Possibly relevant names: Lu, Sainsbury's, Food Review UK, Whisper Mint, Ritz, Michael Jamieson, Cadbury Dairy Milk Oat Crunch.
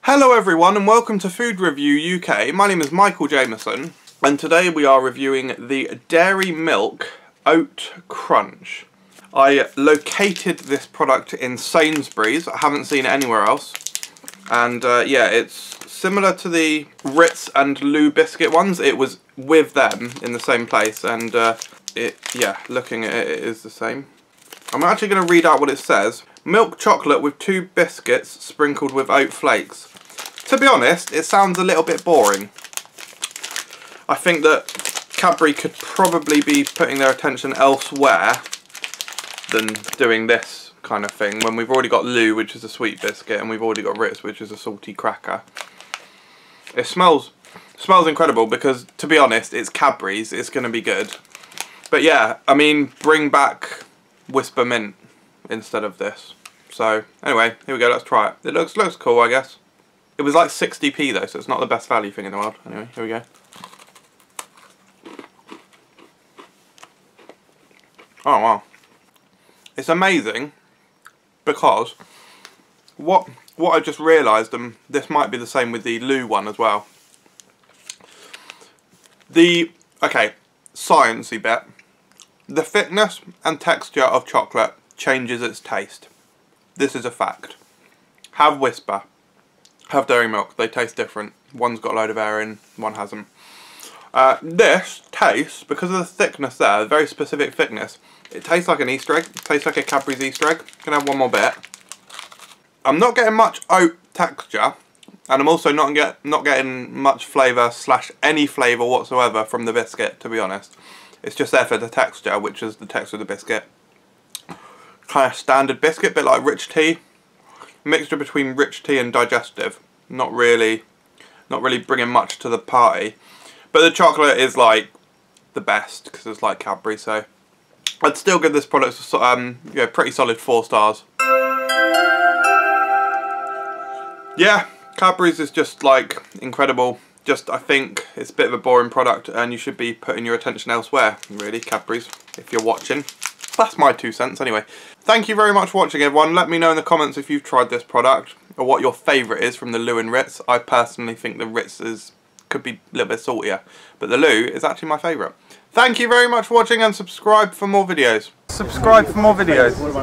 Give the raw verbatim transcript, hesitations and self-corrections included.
Hello everyone and welcome to Food Review U K. My name is Michael Jamieson and today we are reviewing the Dairy Milk Oat Crunch. I located this product in Sainsbury's. I haven't seen it anywhere else. And uh, yeah, it's similar to the Ritz and Lu biscuit ones. It was with them in the same place and uh, it, yeah, looking at it, it is the same. I'm actually going to read out what it says. Milk chocolate with two biscuits sprinkled with oat flakes. To be honest, it sounds a little bit boring. I think that Cadbury could probably be putting their attention elsewhere than doing this kind of thing, when we've already got Lu, which is a sweet biscuit, and we've already got Ritz, which is a salty cracker. It smells smells incredible because, to be honest, it's Cadbury's. It's going to be good. But yeah, I mean, bring back Whisper Mint instead of this. So anyway, here we go, let's try it. It looks looks cool, I guess. It was like sixty p though, so it's not the best value thing in the world. Anyway, here we go. Oh wow. It's amazing because what what I just realised, and this might be the same with the Lu one as well. The okay, sciencey bit. The thickness and texture of chocolate changes its taste. This is a fact. Have Whisper. Have Dairy Milk. They taste different. One's got a load of air in, one hasn't. Uh, this tastes, because of the thickness there, the very specific thickness, it tastes like an Easter egg. It tastes like a Cadbury's Easter egg. Gonna have one more bit. I'm not getting much oat texture, and I'm also not get not getting much flavour slash any flavour whatsoever from the biscuit, to be honest. It's just there for the texture, which is the texture of the biscuit. Kind of standard biscuit, bit like rich tea, mixture between rich tea and digestive. Not really, not really bringing much to the party, but the chocolate is like the best because it's like Cadbury. So I'd still give this product a, um, yeah, pretty solid four stars. Yeah, Cadbury's is just like incredible. Just I think it's a bit of a boring product, and you should be putting your attention elsewhere. Really, Cadbury's, if you're watching. That's my two cents anyway. Thank you very much for watching everyone. Let me know in the comments if you've tried this product or what your favourite is from the Lu and Ritz. I personally think the Ritz is, could be a little bit saltier, but the Lu is actually my favourite. Thank you very much for watching and subscribe for more videos. Subscribe for more videos.